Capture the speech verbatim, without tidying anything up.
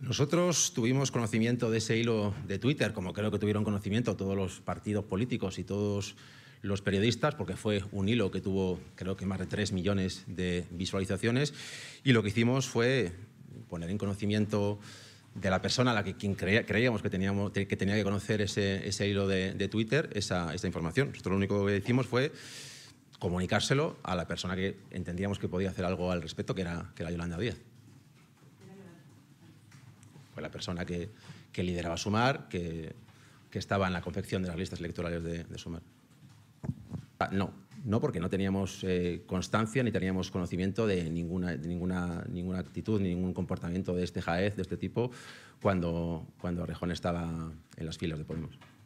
Nosotros tuvimos conocimiento de ese hilo de Twitter, como creo que tuvieron conocimiento todos los partidos políticos y todos los periodistas, porque fue un hilo que tuvo creo que más de tres millones de visualizaciones, y lo que hicimos fue poner en conocimiento de la persona a la que quien creíamos que, teníamos, que tenía que conocer ese, ese hilo de, de Twitter, esa, esa información. Nosotros lo único que hicimos fue comunicárselo a la persona que entendíamos que podía hacer algo al respecto, que era, que era Yolanda Díaz. Fue la persona que, que lideraba Sumar, que, que estaba en la confección de las listas electorales de, de Sumar. No, no porque no teníamos eh, constancia ni teníamos conocimiento de ninguna, de ninguna, ninguna actitud ni ningún comportamiento de este jaez, de este tipo, cuando, cuando Errejón estaba en las filas de Podemos.